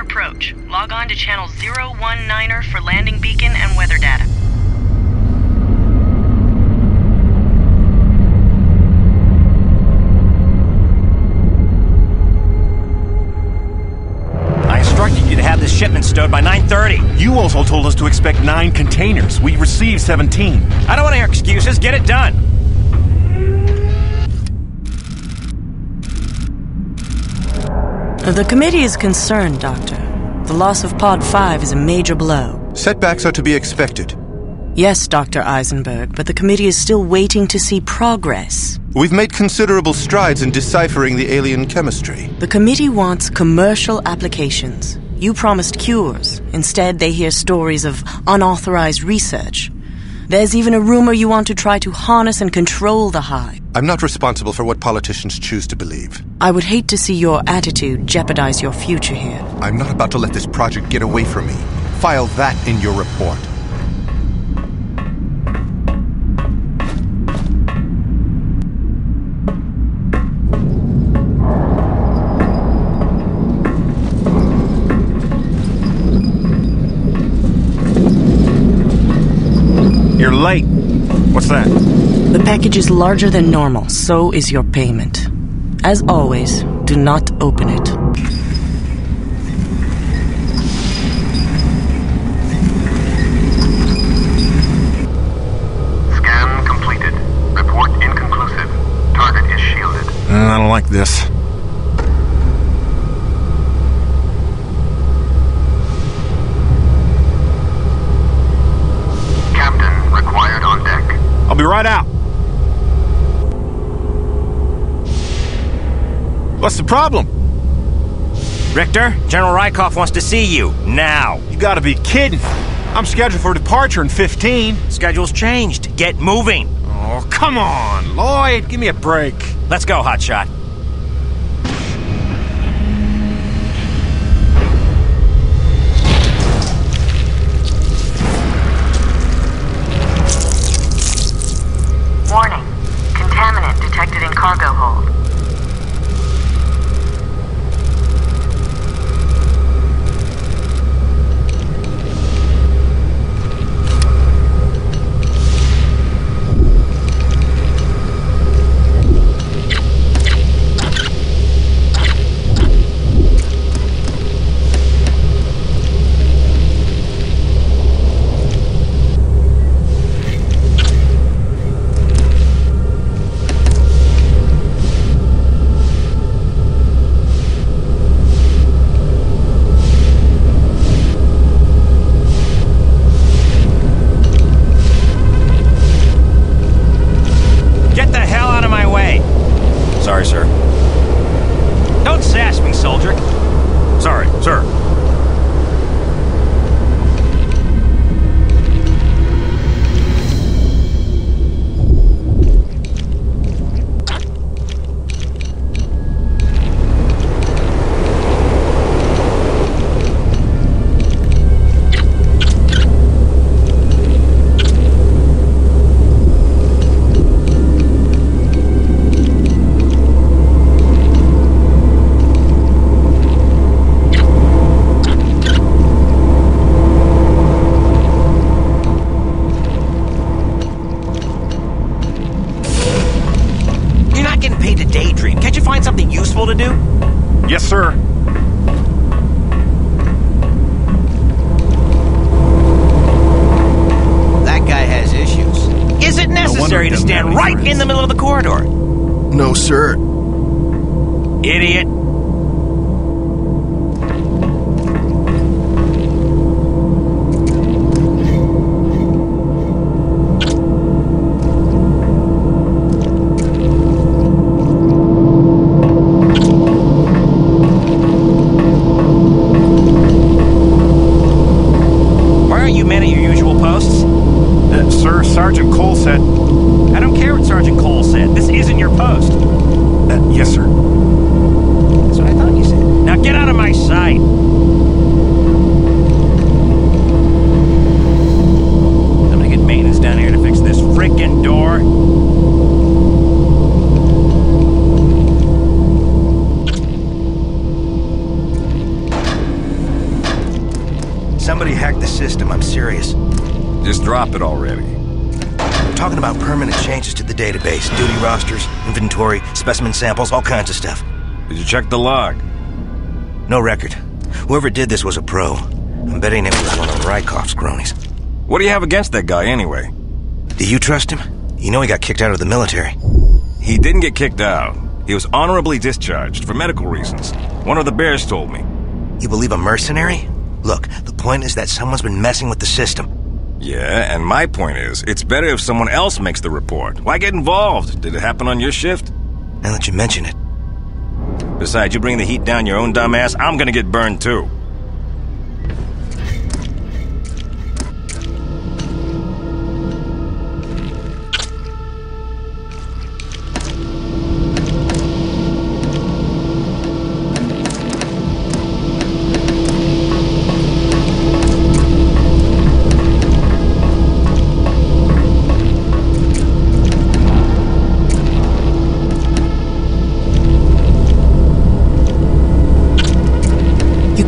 for approach. Log on to channel 019er for landing beacon and weather data. Shipment stowed by 9:30. You also told us to expect 9 containers. We received 17. I don't want to hear excuses. Get it done. The committee is concerned, Doctor. The loss of Pod 5 is a major blow. Setbacks are to be expected. Yes, Dr. Eisenberg, but the committee is still waiting to see progress. We've made considerable strides in deciphering the alien chemistry. The committee wants commercial applications. You promised cures. Instead, they hear stories of unauthorized research. There's even a rumor you want to try to harness and control the hive. I'm not responsible for what politicians choose to believe. I would hate to see your attitude jeopardize your future here. I'm not about to let this project get away from me. File that in your report. Late. What's that? The package is larger than normal, so is your payment. As always, do not open it. Scan completed. Report inconclusive. Target is shielded. I don't like this. Be right out. What's the problem? Richter, General Rykov wants to see you now. You gotta be kidding. I'm scheduled for departure in 15. Schedule's changed. Get moving. Oh, come on, Lloyd. Give me a break. Let's go, hotshot. Warning. Contaminant detected in cargo hold. stop it already. We're talking about permanent changes to the database. Duty rosters, inventory, specimen samples, all kinds of stuff. Did you check the log? No record. Whoever did this was a pro. I'm betting it was one of Rykov's cronies. What do you have against that guy anyway? Do you trust him? You know he got kicked out of the military. He didn't get kicked out. He was honorably discharged for medical reasons. One of the bears told me. You believe a mercenary? Look, the point is that someone's been messing with the system. Yeah, and my point is, it's better if someone else makes the report. Why get involved? Did it happen on your shift? Now that you mention it. Besides, you bring the heat down your own dumb ass, I'm gonna get burned too.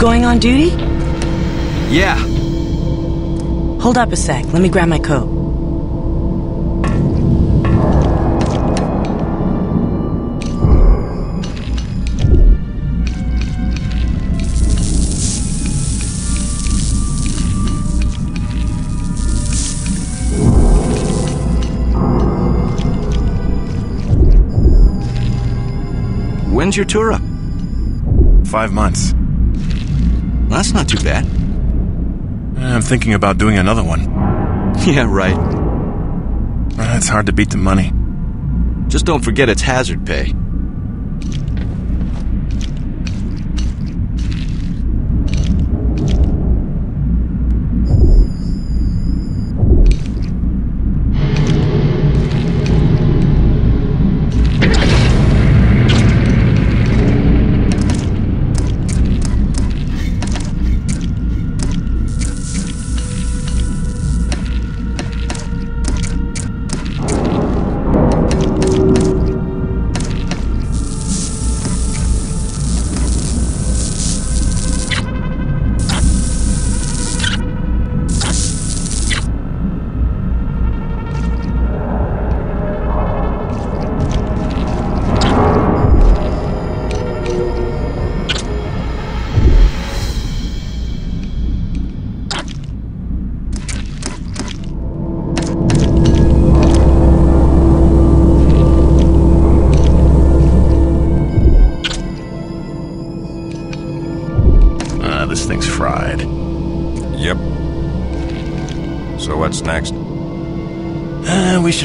Going on duty? Yeah. Hold up a sec. Let me grab my coat. When's your tour up? 5 months. That's not too bad. I'm thinking about doing another one. Yeah, right. It's hard to beat the money. Just don't forget it's hazard pay.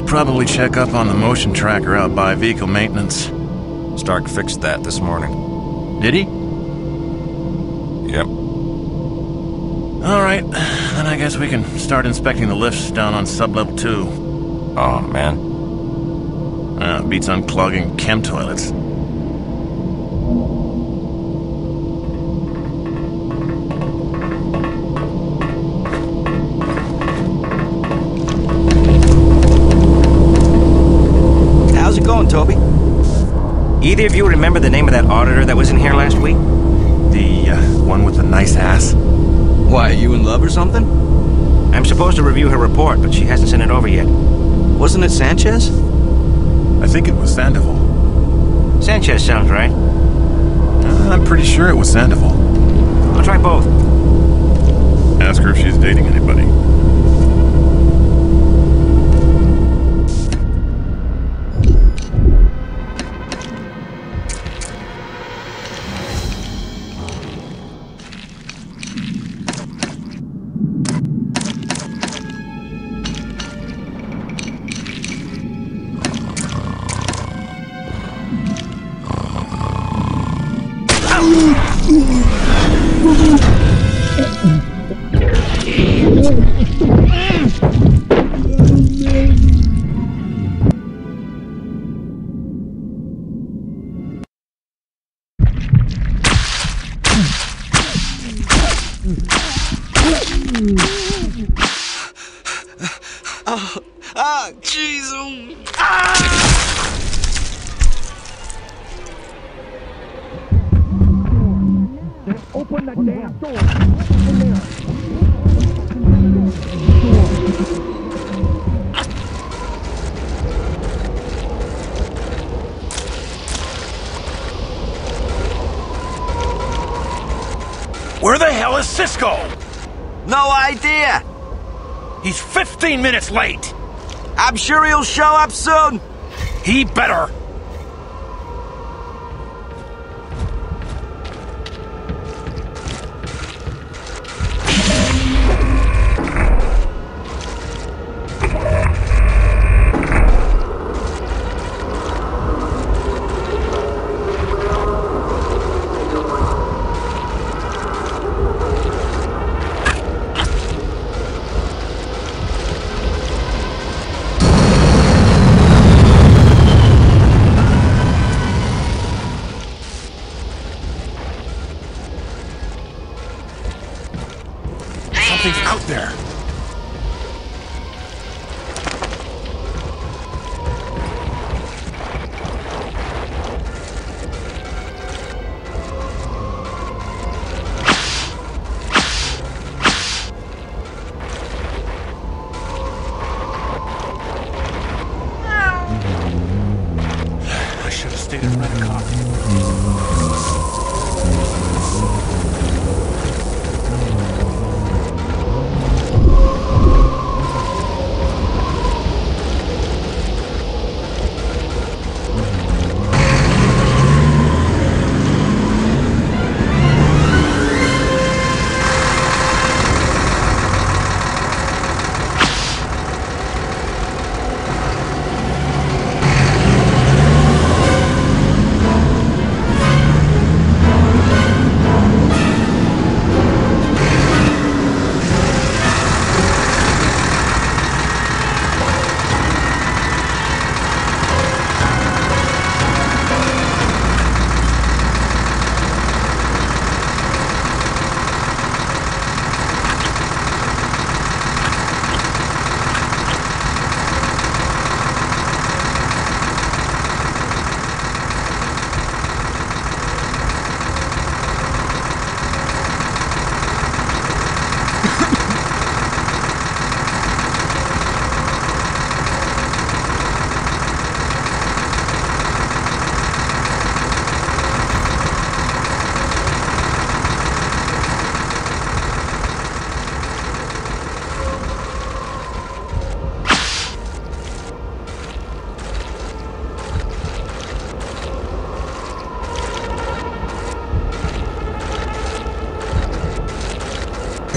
Probably check up on the motion tracker out by vehicle maintenance. Stark fixed that this morning. Did he? Yep. All right, then I guess we can start inspecting the lifts down on sublevel 2. Oh, man. Beats unclogging chem toilets. Either of you remember the name of that auditor that was in here last week? The one with the nice ass? Why, you in love or something? I'm supposed to review her report, but she hasn't sent it over yet. Wasn't it Sanchez? I think it was Sandoval. Sanchez sounds right. I'm pretty sure it was Sandoval. I'll try both. Ask her if she's dating anybody. Open that damn door! Open there! hell is Cisco? No idea. He's 15 minutes late. I'm sure he'll show up soon. He better.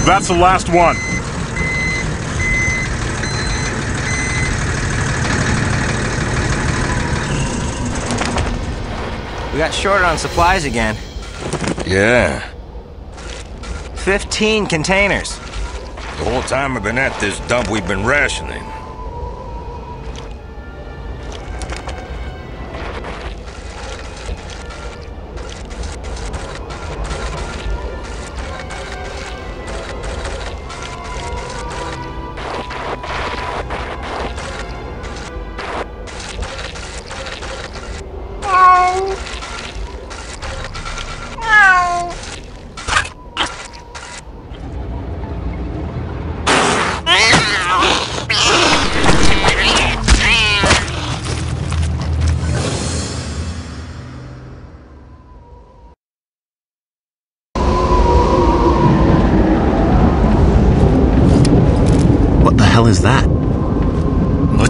That's the last one. We got short on supplies again. Yeah. 15 containers. The whole time we've been at this dump, we've been rationing.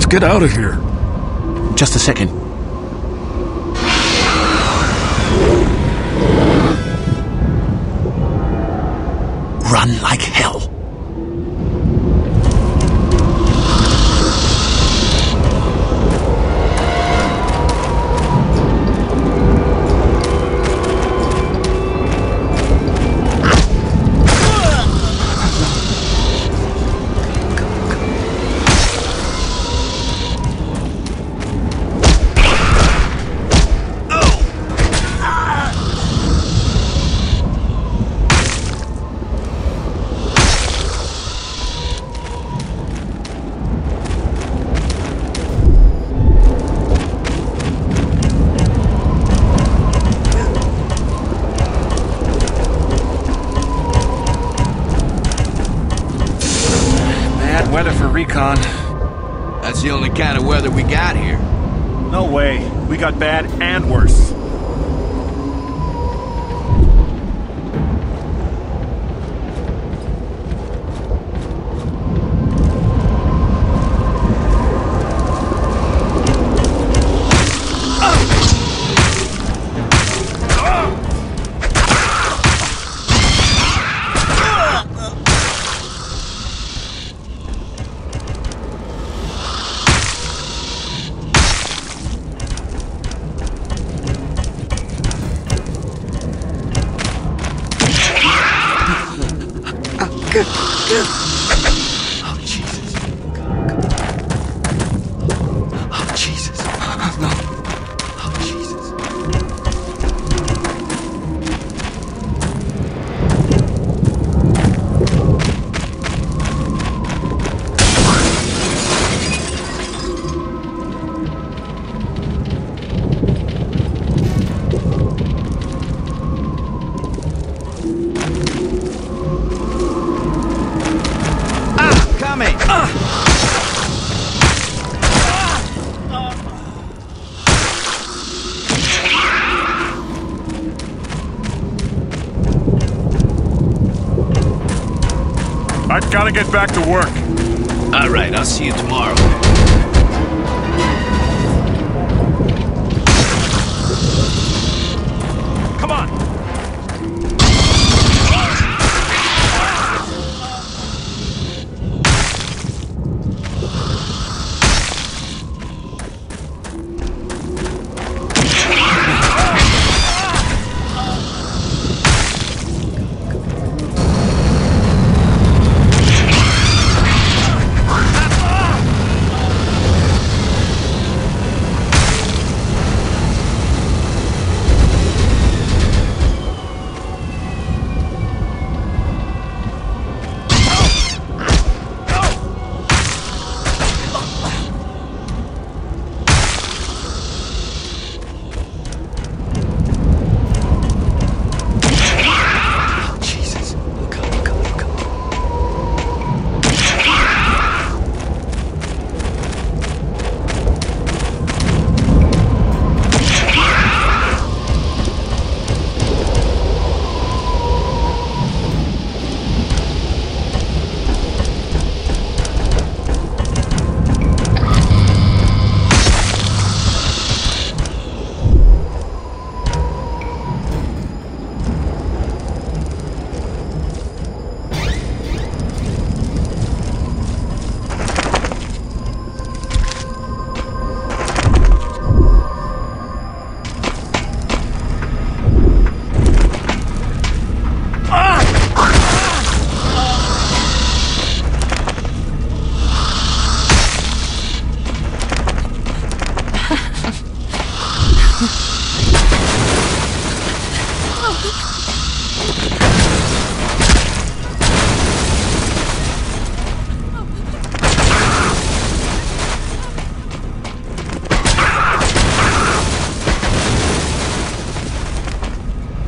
Get out of here. Just a second. Run like hell. That's the only kind of weather we got here. No way. We got bad and worse. Oh, Jesus. Oh, Jesus. No. Oh, Jesus. Gotta get back to work. All right, I'll see you tomorrow. Come on.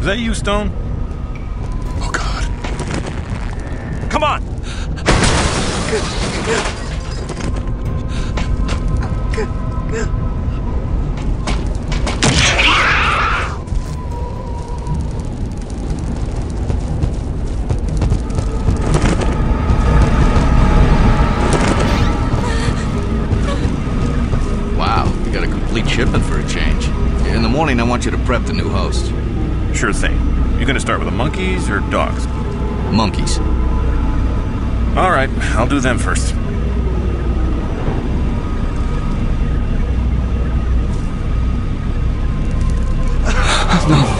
Is that you, Stone? Oh, God. Come on! Wow, we got a complete shipment for a change. In the morning, I want you to prep the new host. Sure thing. You gonna start with the monkeys or dogs? Monkeys. All right, I'll do them first. No.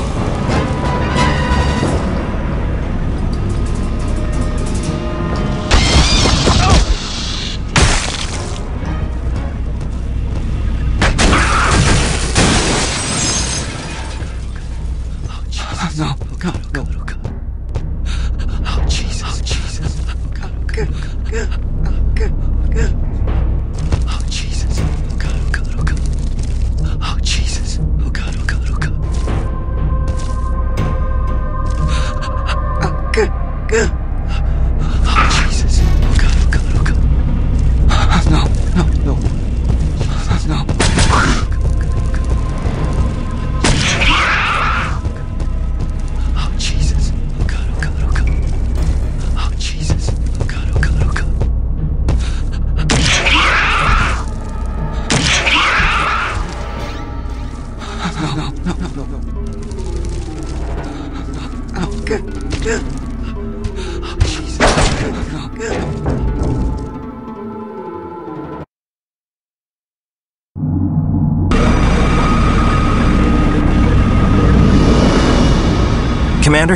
Commander?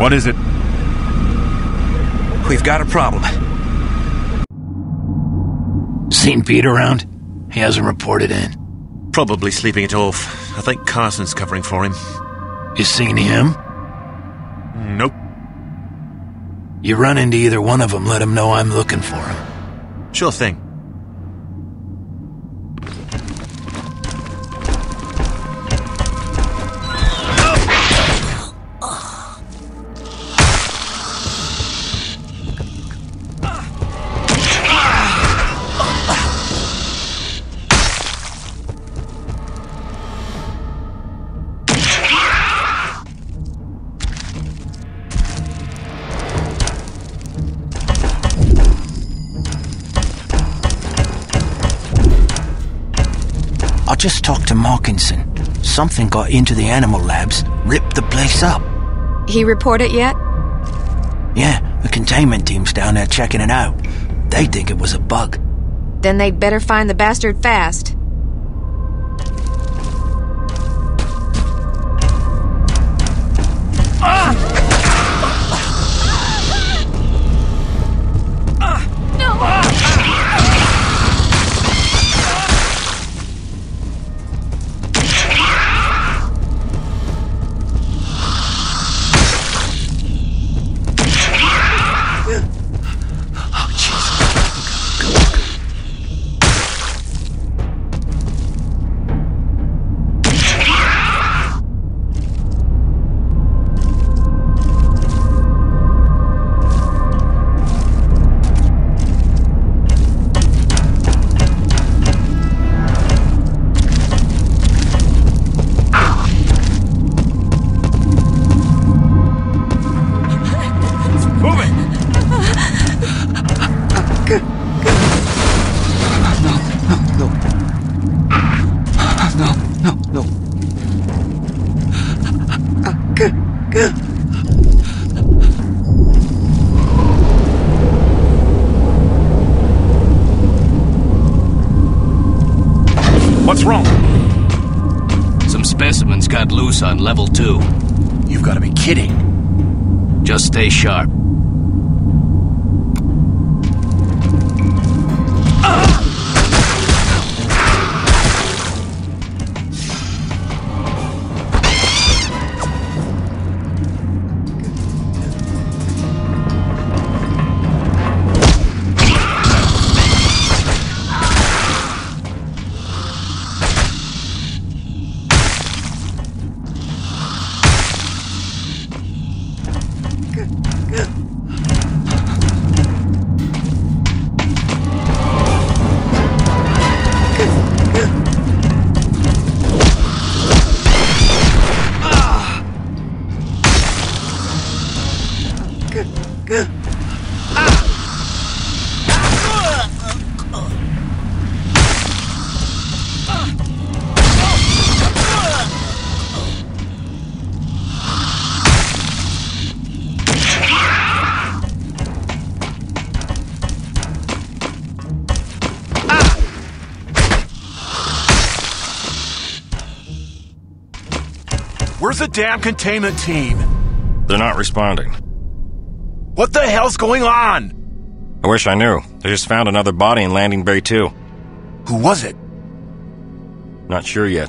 What is it? We've got a problem. Seen Pete around? He hasn't reported in. Probably sleeping it off. I think Carson's covering for him. You seen him? Nope. You run into either one of them, let him know I'm looking for him. Sure thing. Just talked to Markinson. Something got into the animal labs, ripped the place up. He reported yet? Yeah, the containment team's down there checking it out. They think it was a bug. Then they'd better find the bastard fast. What's wrong? Some specimens got loose on level 2. You've got to be kidding. Just stay sharp. Where's the damn containment team? They're not responding. What the hell's going on? I wish I knew. They just found another body in Landing Bay 2. Who was it? Not sure yet.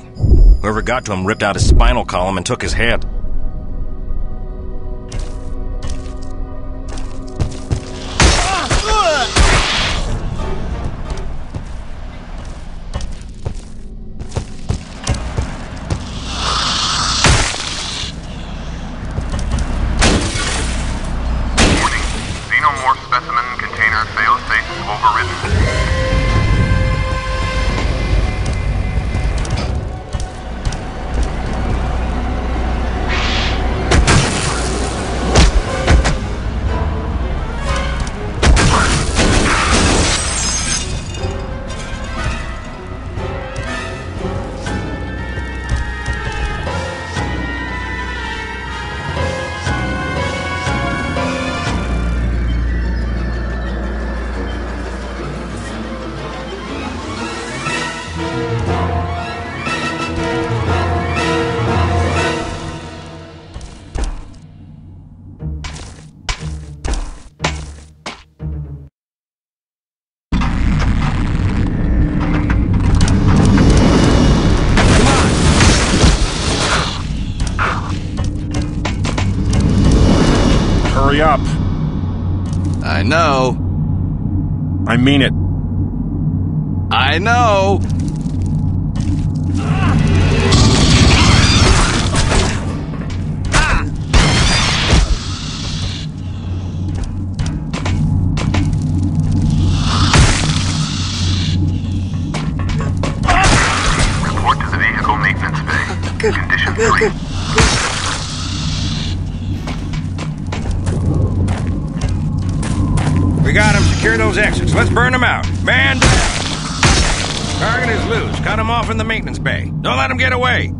Whoever got to him ripped out his spinal column and took his head. Hurry up. I know. I mean it. I know. We got him. Secure those exits. Let's burn them out. Man down. Target is loose. Cut him off in the maintenance bay. Don't let him get away.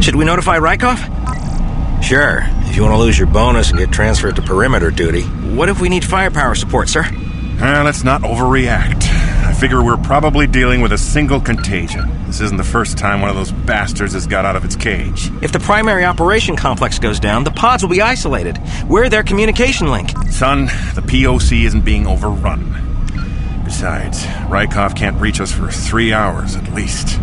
Should we notify Rykov? Sure, if you want to lose your bonus and get transferred to perimeter duty. What if we need firepower support, sir? Let's not overreact. I figure we're probably dealing with a single contagion. This isn't the first time one of those bastards has got out of its cage. If the primary operation complex goes down, the pods will be isolated. We're their communication link. Son, the POC isn't being overrun. Besides, Rykov can't reach us for 3 hours at least.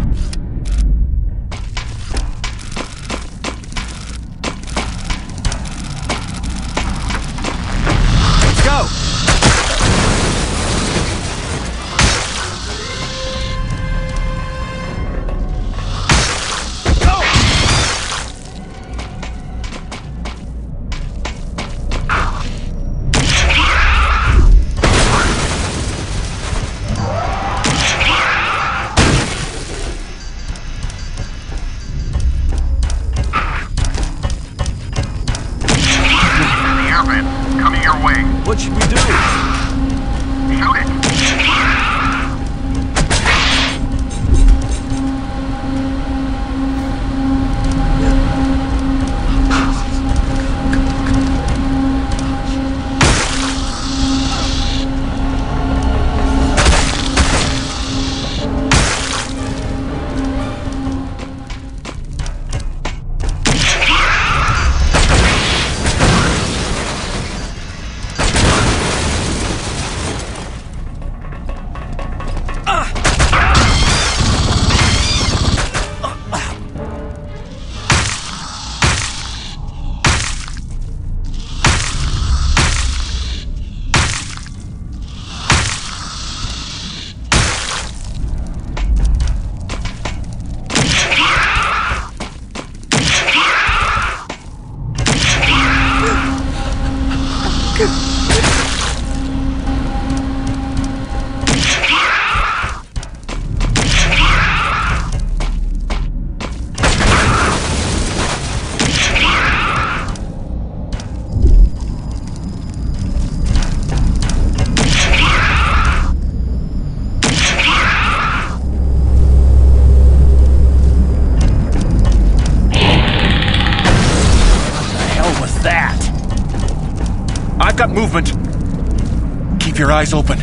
Keep your eyes open.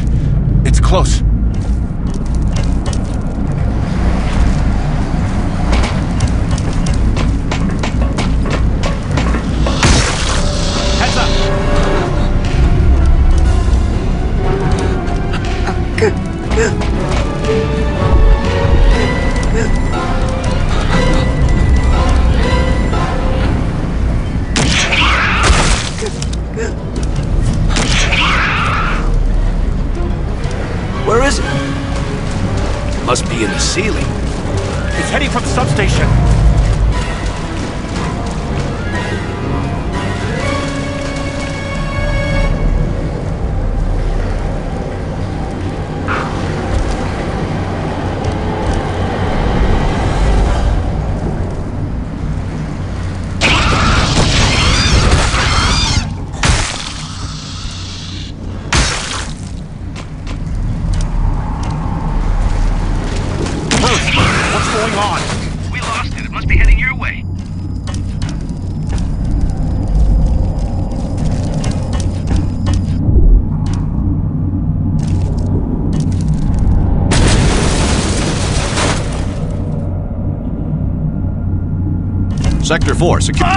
It's close. Ceiling. It's heading for the substation. Sector 4, secure.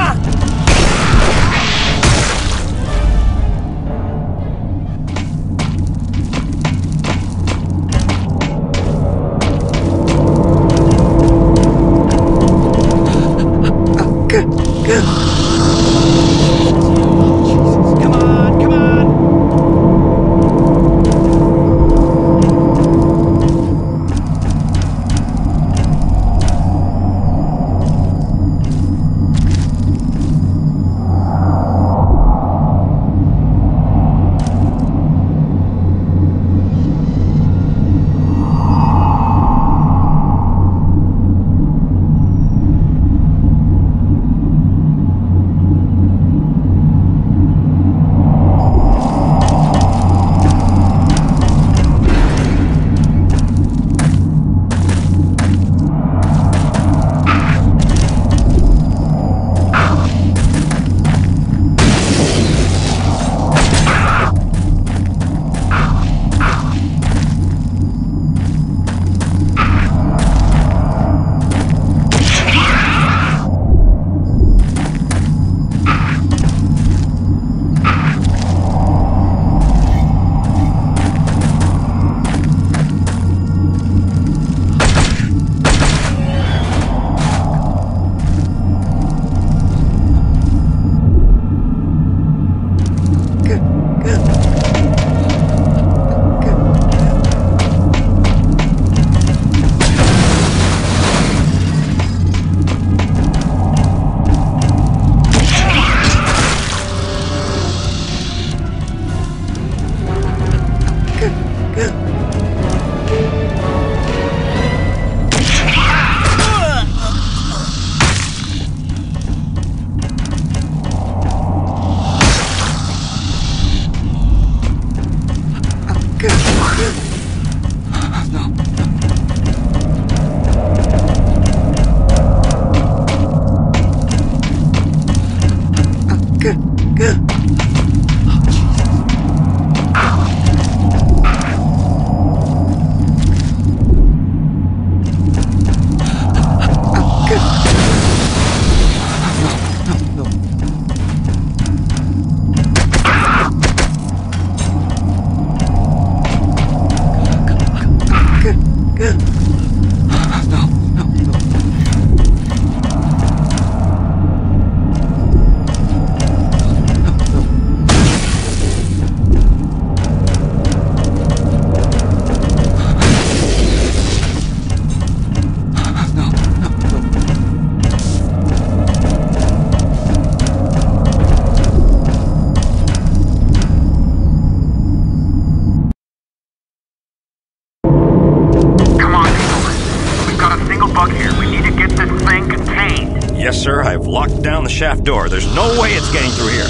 Shaft door. There's no way it's getting through here.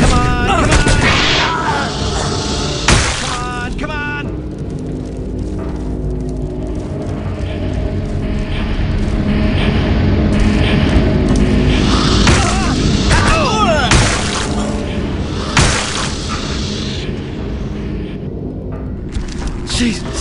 Come on! Jesus.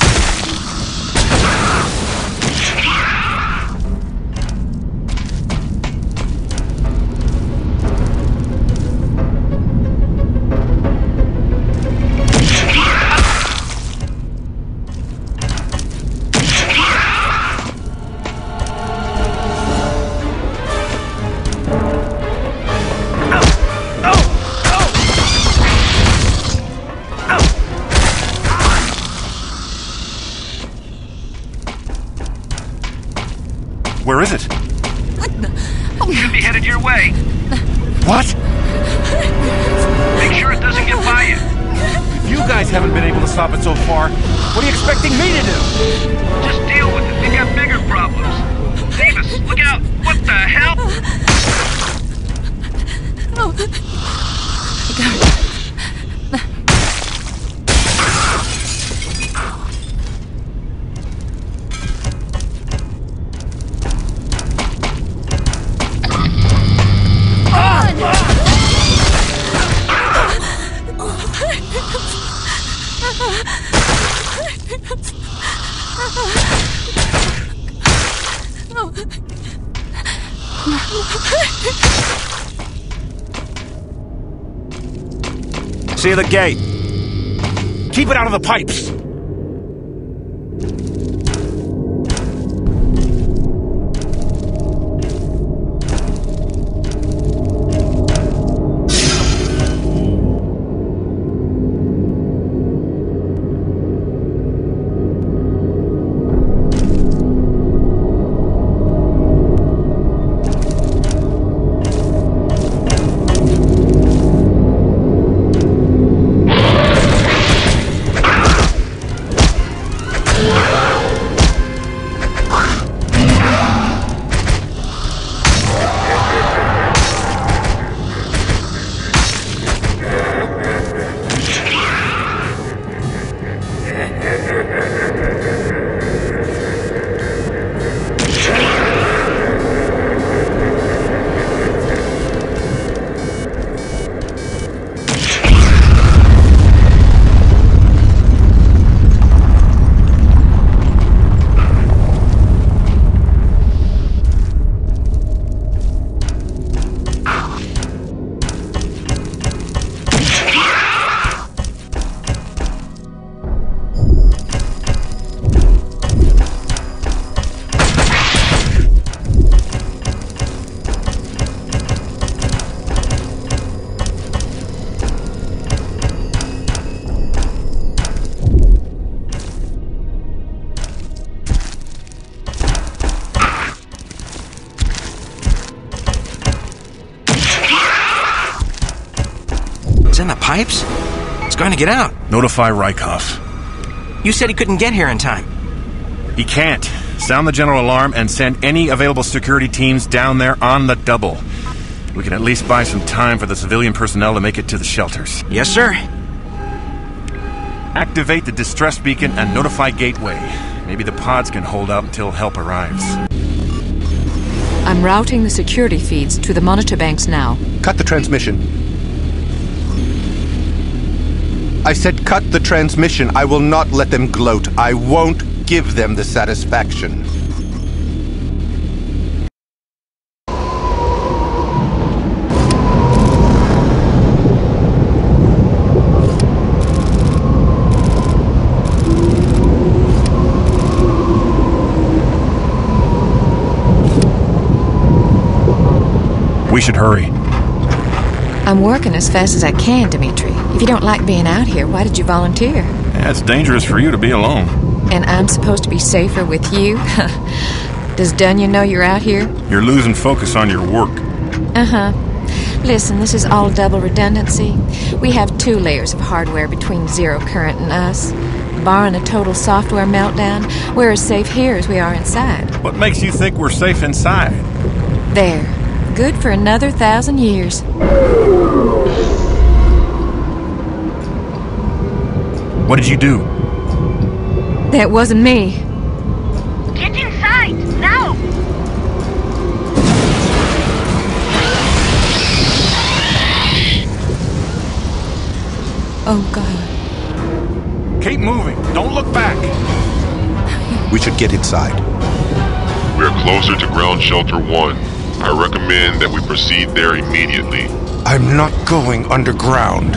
See the gate. Keep it out of the pipes. It's going to get out. Notify Rykov. You said he couldn't get here in time. He can't. Sound the general alarm and send any available security teams down there on the double. We can at least buy some time for the civilian personnel to make it to the shelters. Yes, sir. Activate the distress beacon and notify Gateway. Maybe the pods can hold out until help arrives. I'm routing the security feeds to the monitor banks now. Cut the transmission. I said cut the transmission. I will not let them gloat. I won't give them the satisfaction. We should hurry. I'm working as fast as I can, Dimitri. If you don't like being out here, why did you volunteer? Yeah, it's dangerous for you to be alone. And I'm supposed to be safer with you? Does Dunya know you're out here? You're losing focus on your work. Listen, this is all double redundancy. We have 2 layers of hardware between zero current and us. Barring a total software meltdown, we're as safe here as we are inside. What makes you think we're safe inside? There. Good for another 1,000 years. What did you do? That wasn't me. Get inside, now! Oh, God. Keep moving. Don't look back. We should get inside. We're closer to Ground Shelter 1. I recommend that we proceed there immediately. I'm not going underground.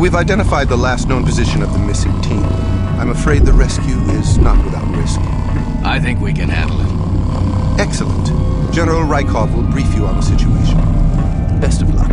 We've identified the last known position of the missing team. I'm afraid the rescue is not without risk. I think we can handle it. Excellent. General Rykov will brief you on the situation. Best of luck.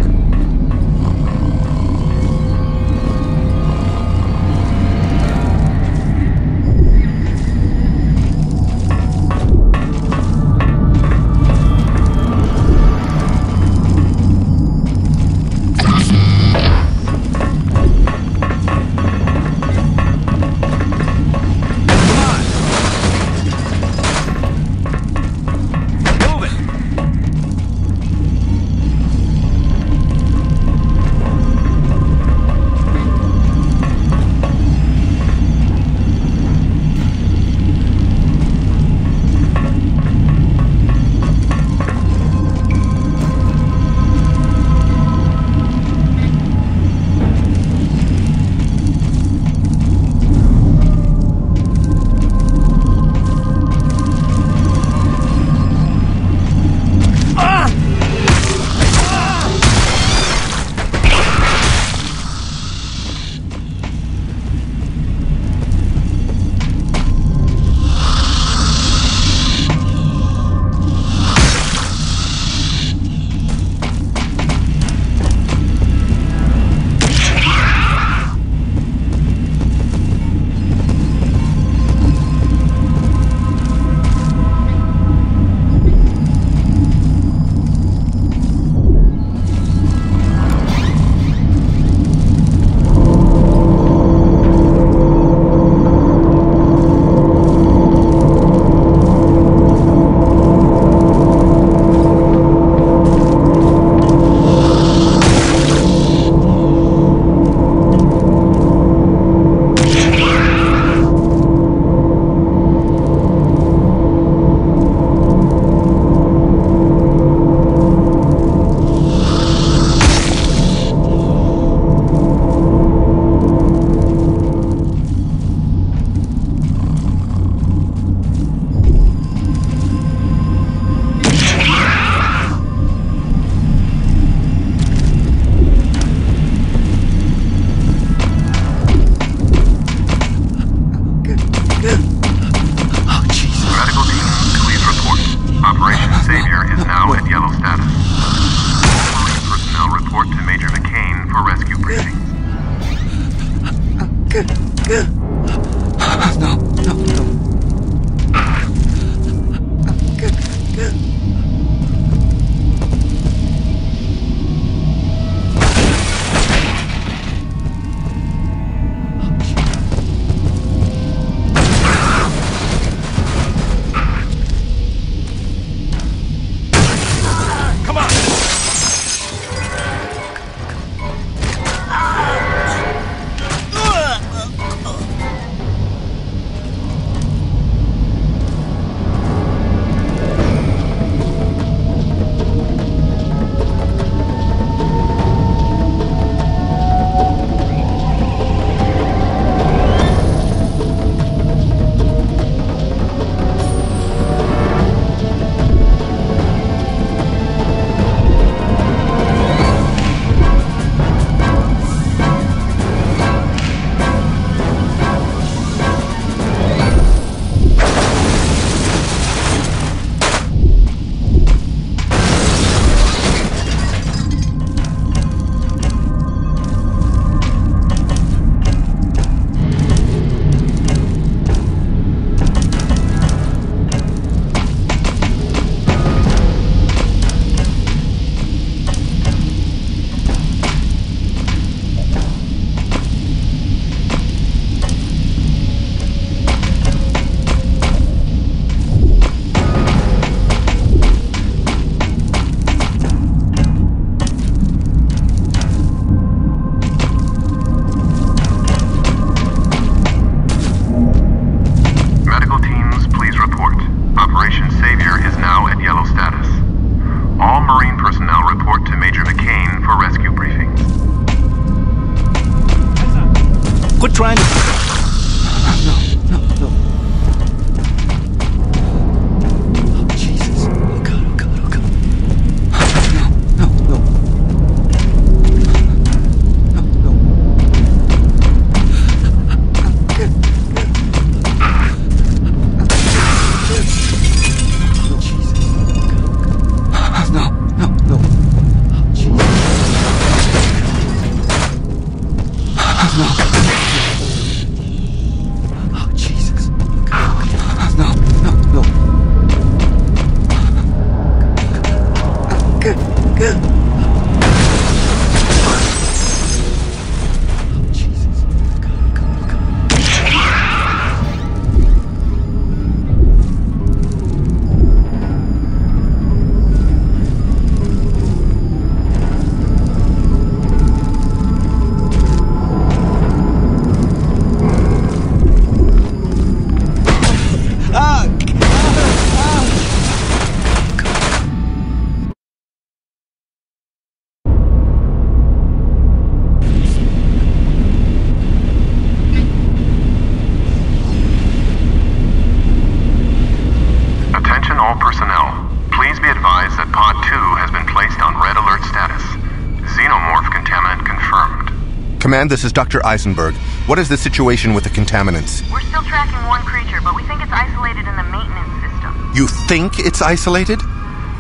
Command, this is Dr. Eisenberg. What is the situation with the contaminants? We're still tracking one creature, but we think it's isolated in the maintenance system. You think it's isolated?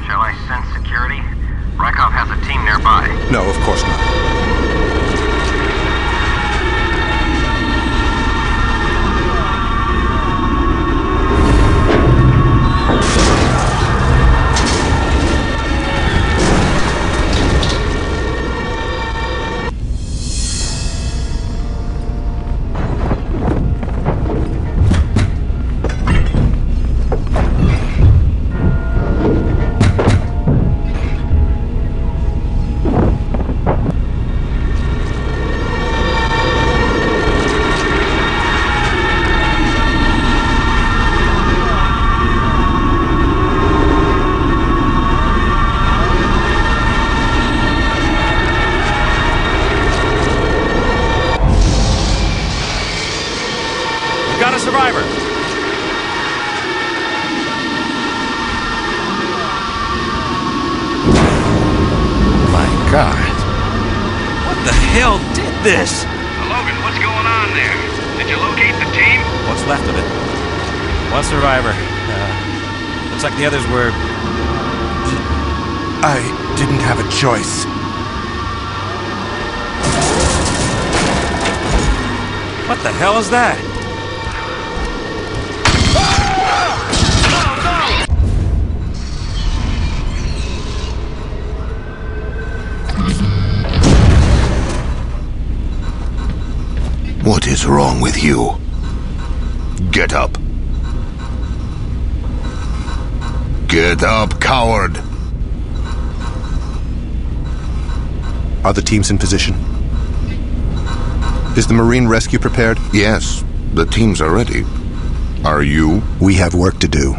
Shall I send security? Rykov has a team nearby. No, of course not. Choice. What the hell is that? What is wrong with you? Get up. Get up, coward! Are the teams in position? Is the Marine rescue prepared? Yes, the teams are ready. Are you? We have work to do.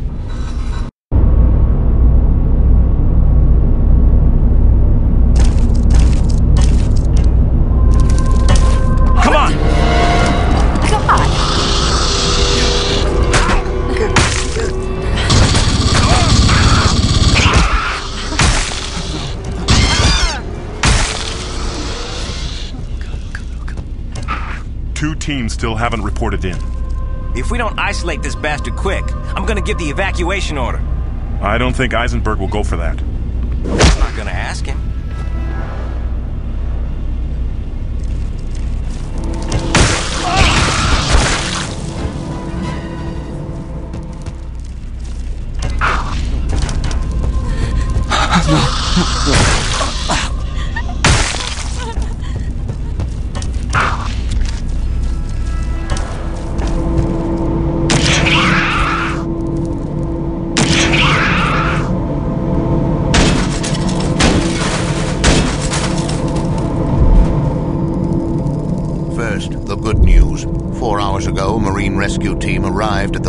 Teams still haven't reported in. If we don't isolate this bastard quick, I'm gonna give the evacuation order. I don't think Eisenberg will go for that. I'm not gonna ask him.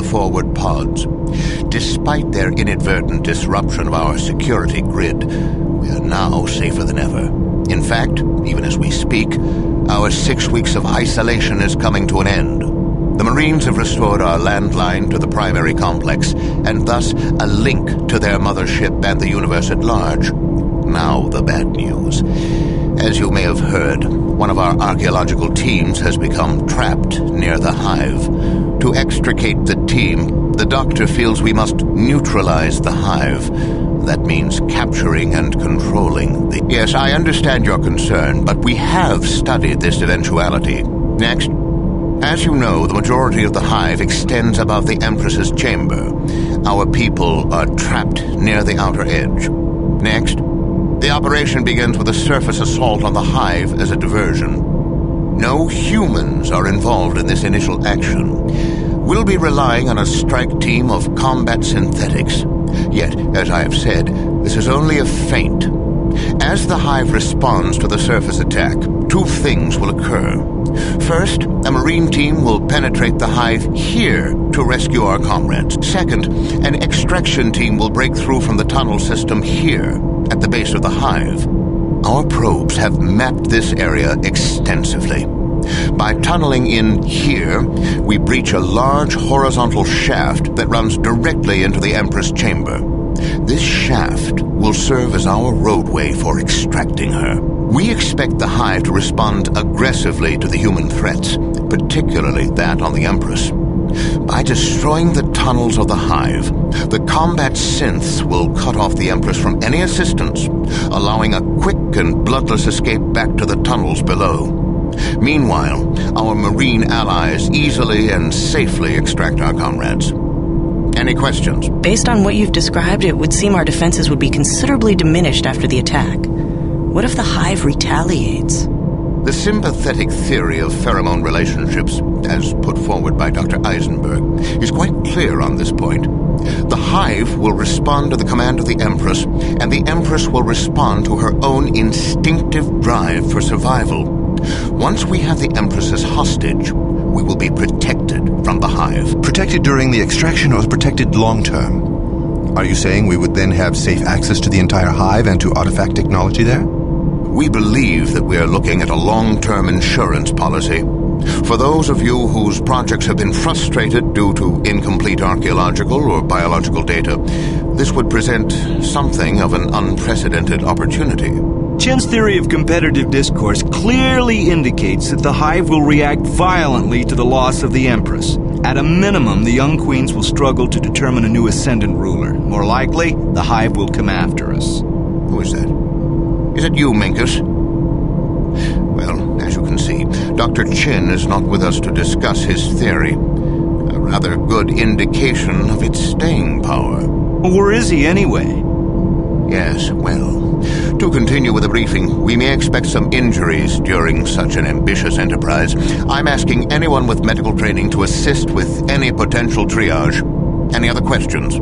Forward pods. Despite their inadvertent disruption of our security grid, we are now safer than ever. In fact, even as we speak, our 6 weeks of isolation is coming to an end. The Marines have restored our landline to the primary complex, and thus a link to their mothership and the universe at large. Now the bad news. As you may have heard, one of our archaeological teams has become trapped near the hive. To extricate the team, the doctor feels we must neutralize the hive. That means capturing and controlling the... Yes, I understand your concern, but we have studied this eventuality. Next. As you know, the majority of the hive extends above the Empress's chamber. Our people are trapped near the outer edge. Next. The operation begins with a surface assault on the hive as a diversion. No humans are involved in this initial action. We'll be relying on a strike team of combat synthetics. Yet, as I have said, this is only a feint. As the hive responds to the surface attack, two things will occur. First, a Marine team will penetrate the hive here to rescue our comrades. Second, an extraction team will break through from the tunnel system here, at the base of the hive. Our probes have mapped this area extensively. By tunneling in here, we breach a large horizontal shaft that runs directly into the Empress chamber. This shaft will serve as our roadway for extracting her. We expect the hive to respond aggressively to the human threats, particularly that on the Empress. By destroying the tunnels of the hive, the combat synths will cut off the Empress from any assistance, allowing a quick and bloodless escape back to the tunnels below. Meanwhile, our Marine allies easily and safely extract our comrades. Any questions? Based on what you've described, it would seem our defenses would be considerably diminished after the attack. What if the hive retaliates? The sympathetic theory of pheromone relationships, as put forward by Dr. Eisenberg, is quite clear on this point. The hive will respond to the command of the Empress, and the Empress will respond to her own instinctive drive for survival. Once we have the Empress as hostage, we will be protected from the hive. Protected during the extraction or protected long-term? Are you saying we would then have safe access to the entire hive and to artifact technology there? We believe that we are looking at a long-term insurance policy. For those of you whose projects have been frustrated due to incomplete archaeological or biological data, this would present something of an unprecedented opportunity. Chin's theory of competitive discourse clearly indicates that the hive will react violently to the loss of the Empress. At a minimum, the young queens will struggle to determine a new ascendant ruler. More likely, the hive will come after us. Who is that? Is it you, Minkus? Well, as you can emergency. Dr. Chin is not with us to discuss his theory. A rather good indication of its staying power. Or is he anyway? Yes, well, to continue with the briefing, we may expect some injuries during such an ambitious enterprise. I'm asking anyone with medical training to assist with any potential triage. Any other questions?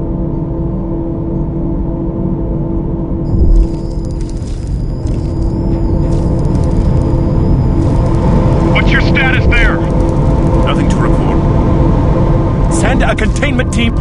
What's your status there? Nothing to report. Send a containment team.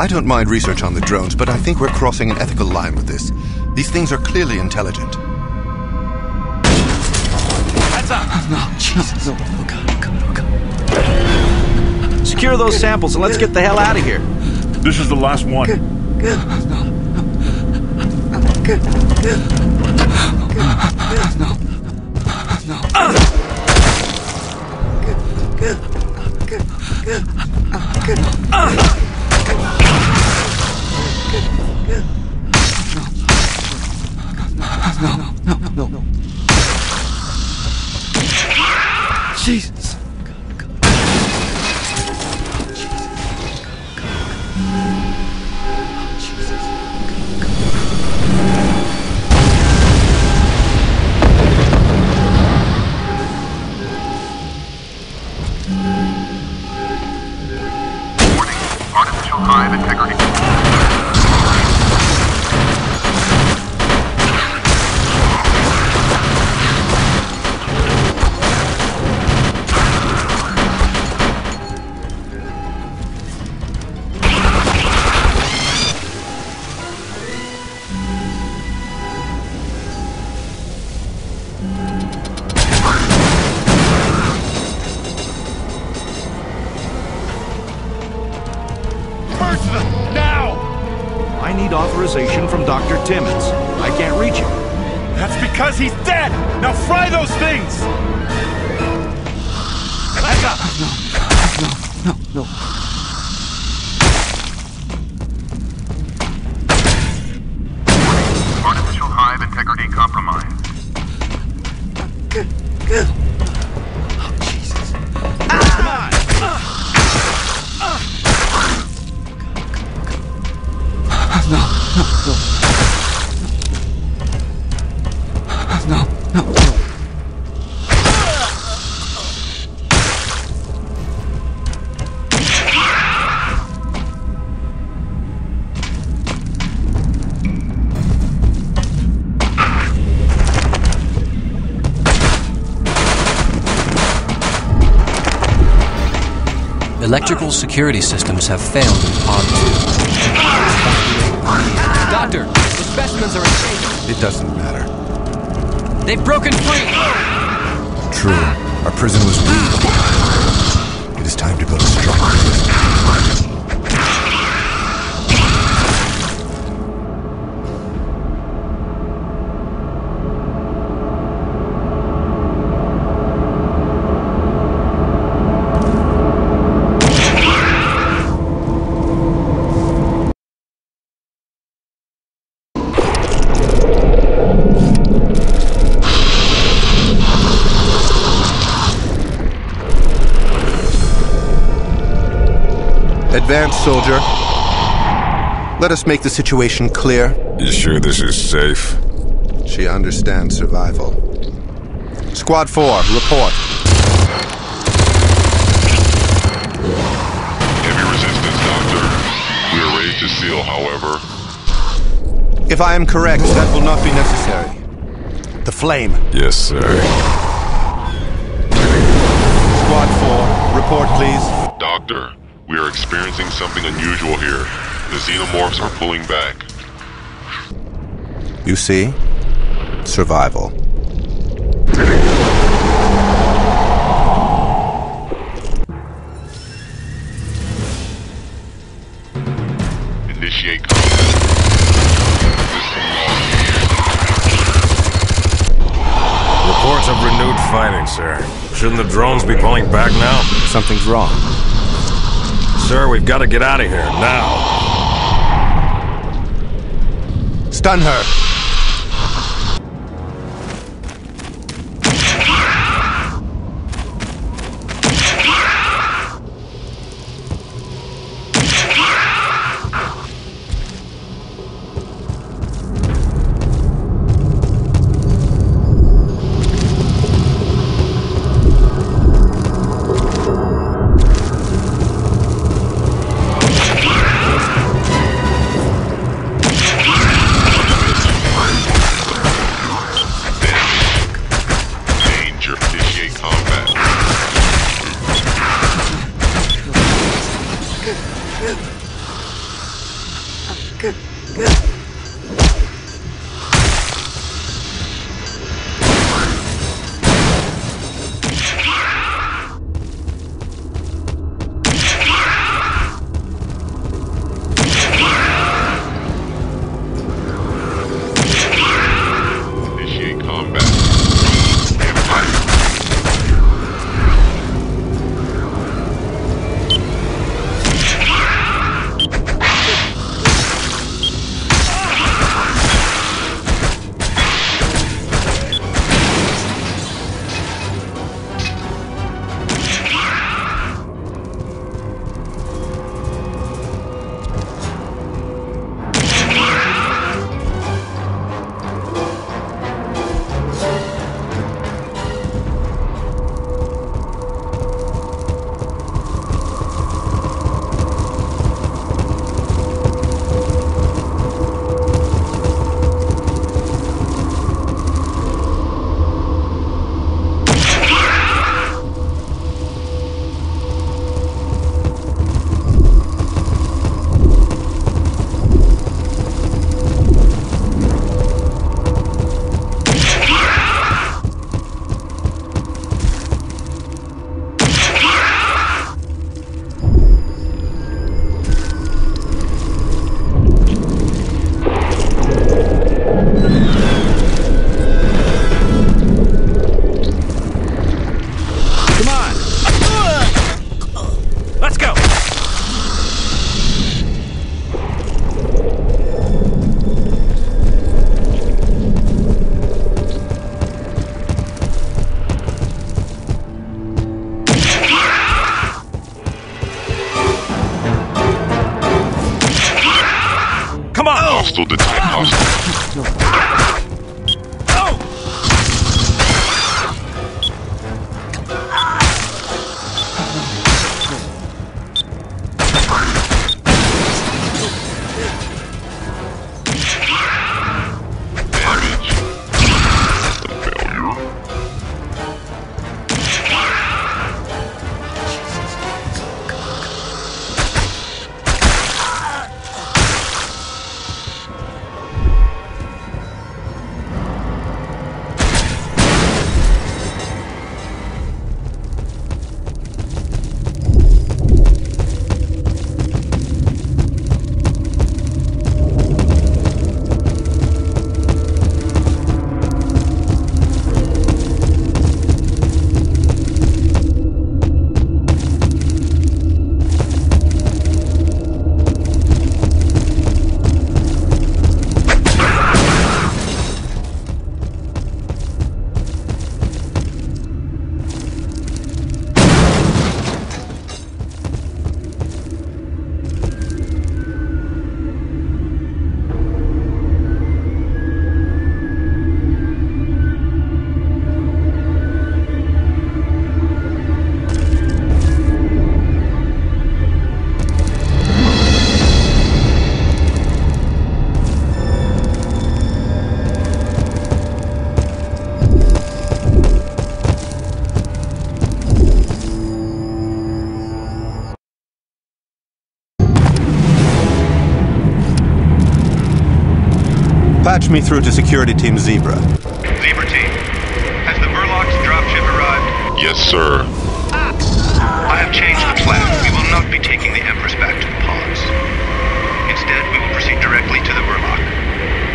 I don't mind research on the drones, but I think we're crossing an ethical line with this. These things are clearly intelligent. Heads up! Oh, no, Jesus. No. Oh, God, oh, God, oh, God. Secure those samples and let's get the hell out of here. This is the last one. No. No. Jesus. From Dr. Timmons. I can't reach him. That's because he's dead! Now fry those things! Heads up! No. Artificial hive integrity compromised. Good. Oh, Jesus. Come on! No. No. Electrical security systems have failed in Pod 2. Doctor, the specimens are in danger. It doesn't matter. They've broken free! True. Our prison was weak. It is time to go to strike prison. Advance, soldier. Let us make the situation clear. You sure this is safe? She understands survival. Squad 4, report. Heavy resistance, Doctor. We are ready to seal, however. If I am correct, that will not be necessary. The flame. Yes, sir. Squad 4, report, please. Doctor, we are experiencing something unusual here. The Xenomorphs are pulling back. You see? Survival. Initiate combat. Reports of renewed fighting, sir. Shouldn't the drones be pulling back now? Something's wrong. Sir, we've got to get out of here, now. Stun her! Patch me through to security team Zebra. Zebra team, has the Burlok's dropship arrived? Yes, sir. I have changed the plan. We will not be taking the Empress back to the pods. Instead, we will proceed directly to the Burlok.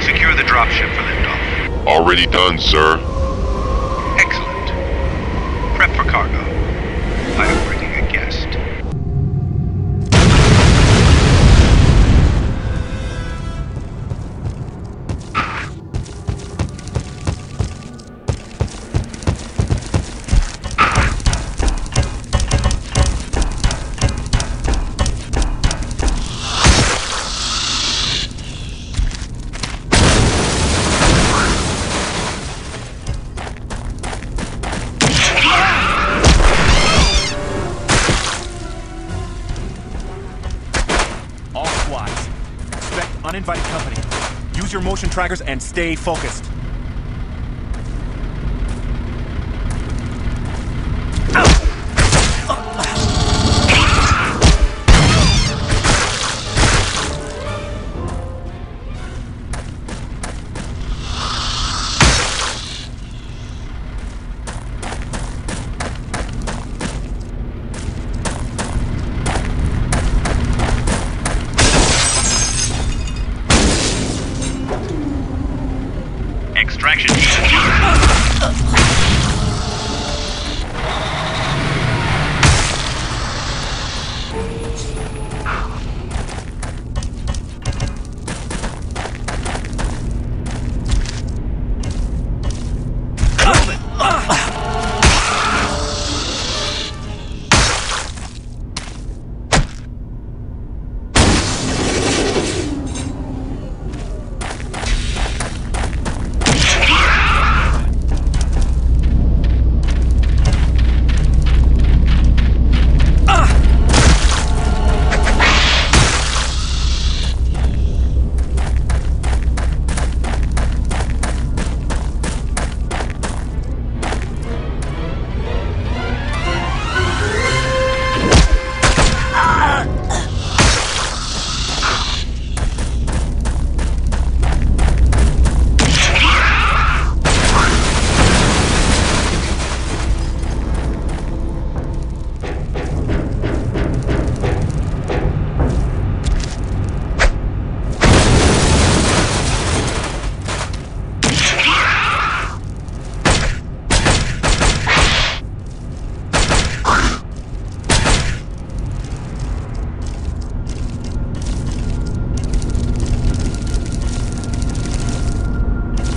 Secure the dropship for liftoff. Already done, sir. Excellent. Prep for cargo. I am bringing a guest. Uninvited company. Use your motion trackers and stay focused.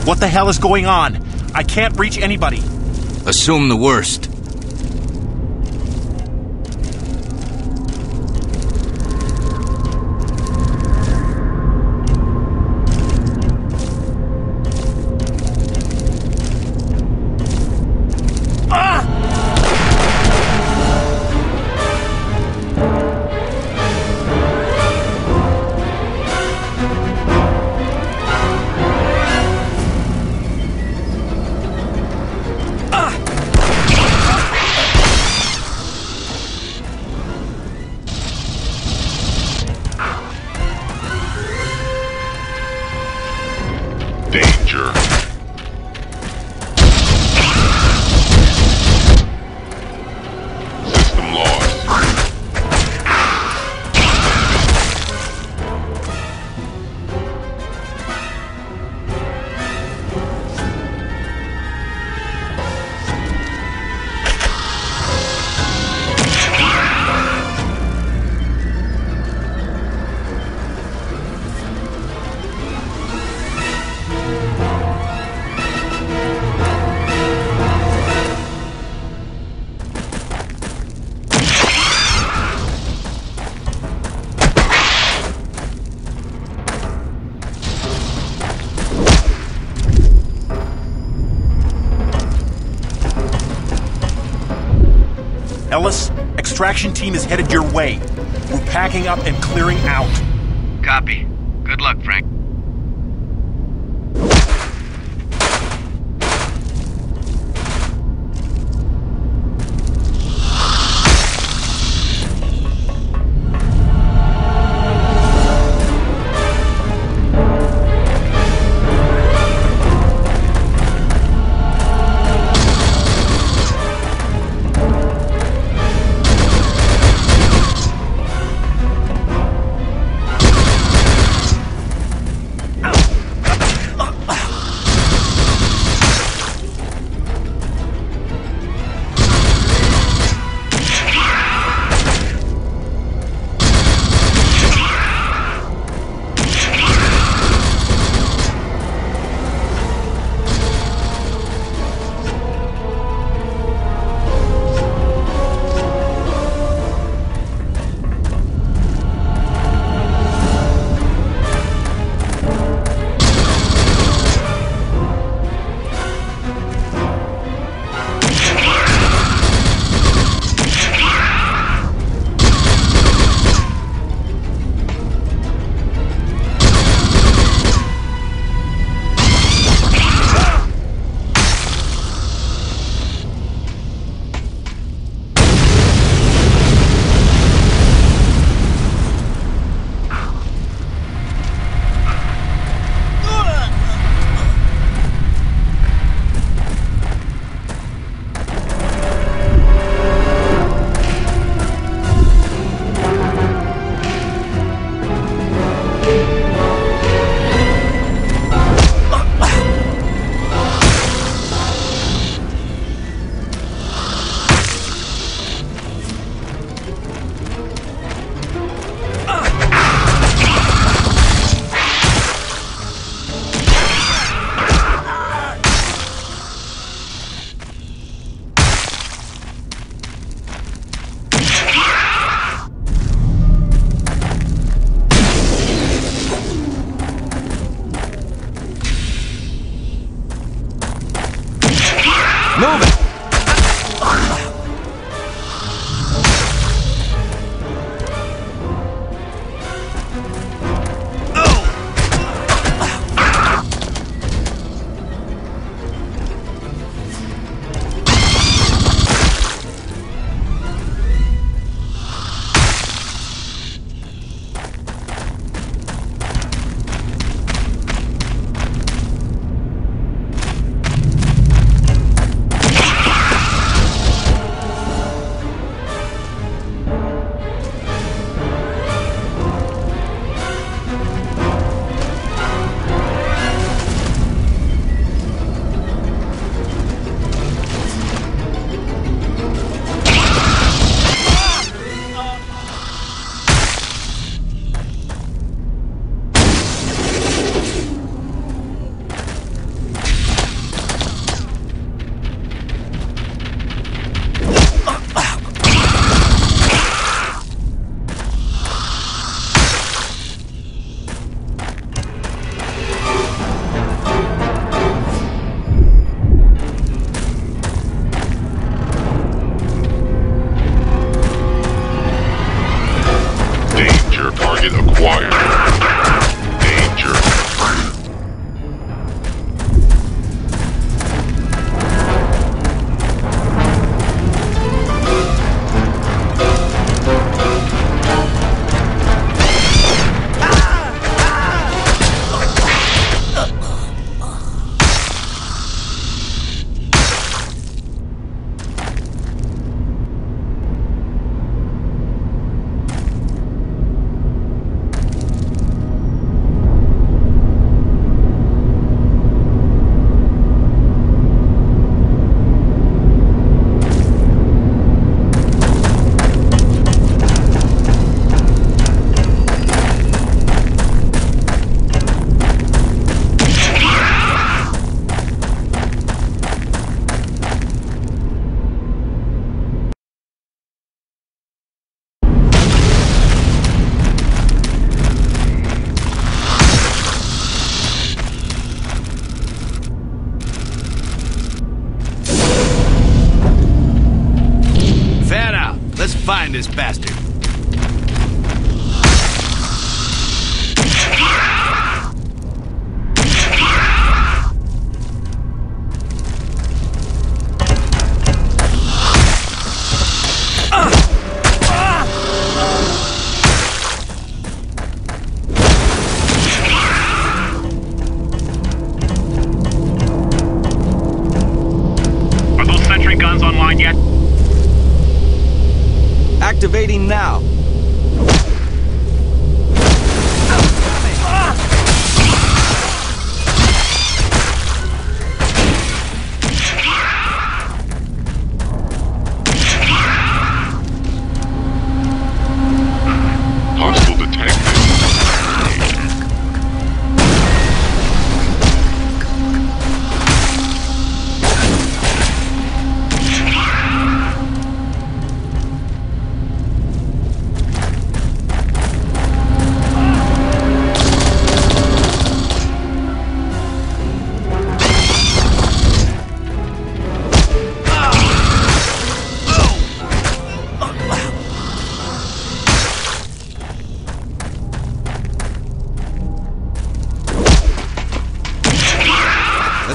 What the hell is going on? I can't reach anybody. Assume the worst. Extraction team is headed your way. We're packing up and clearing out. Copy. Good luck, Frank. Target acquired. Danger. This bastard. Activating now.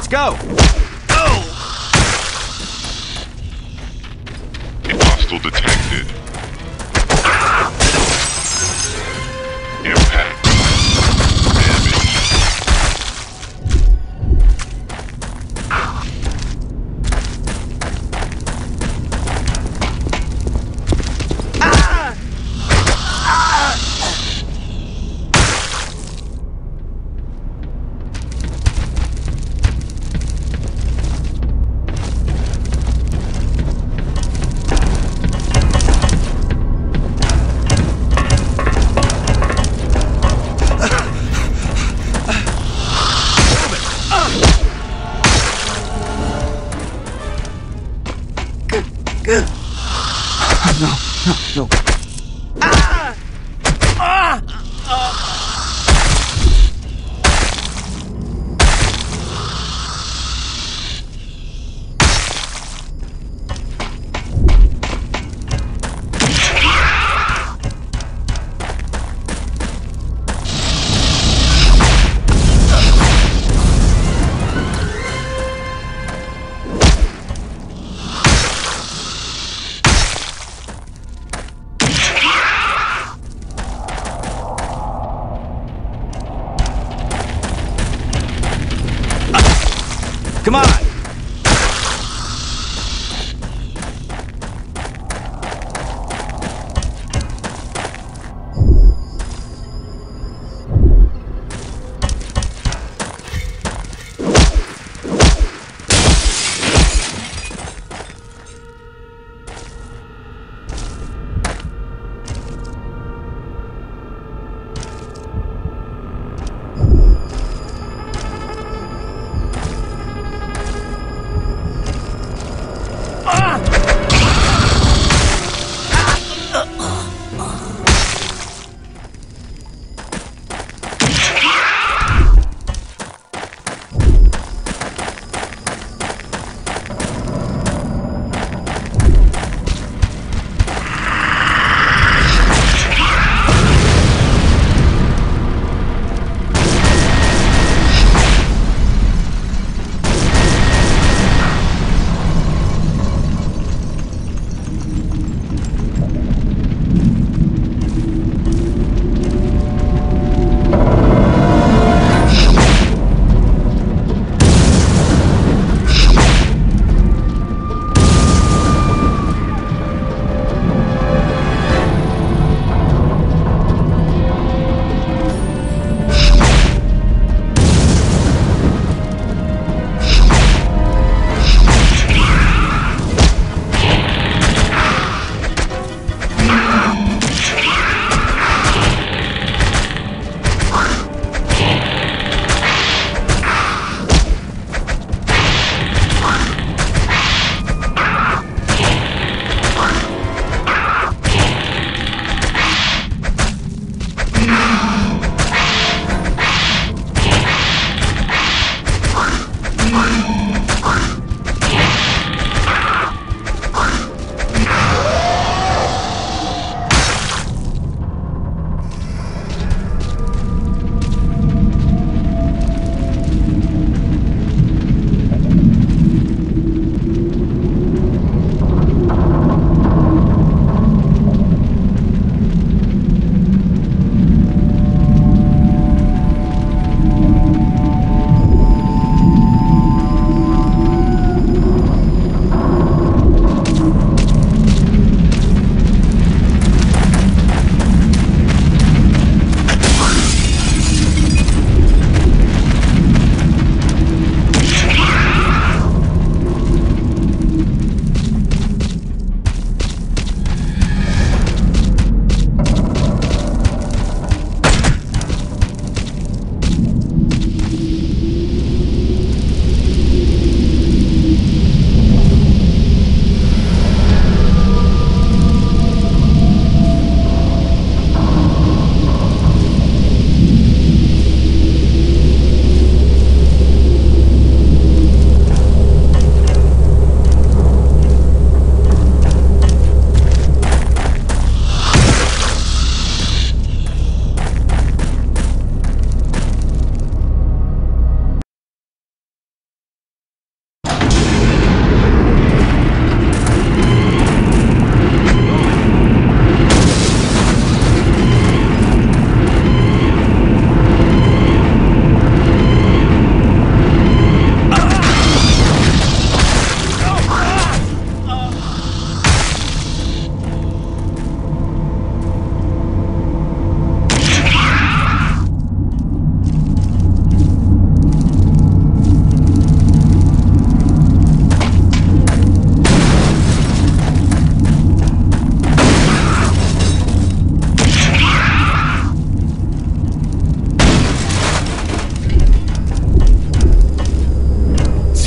Go! Oh! Hostile detected. Impact. Damage. Ah! Ah! Come on!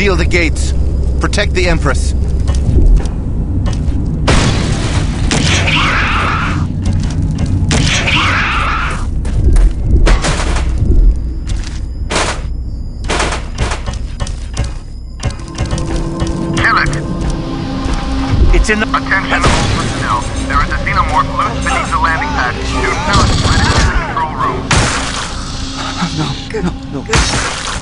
Seal the gates. Protect the Empress. It's in the... Attention all personnel. There is a xenomorph loose beneath the landing pad. Do not let it in the control room.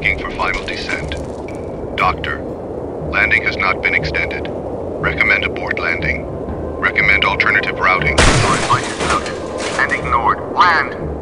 Banking for final descent. Doctor, landing has not been extended. Recommend abort landing. Recommend alternative routing. Your advice is noted and ignored. Land!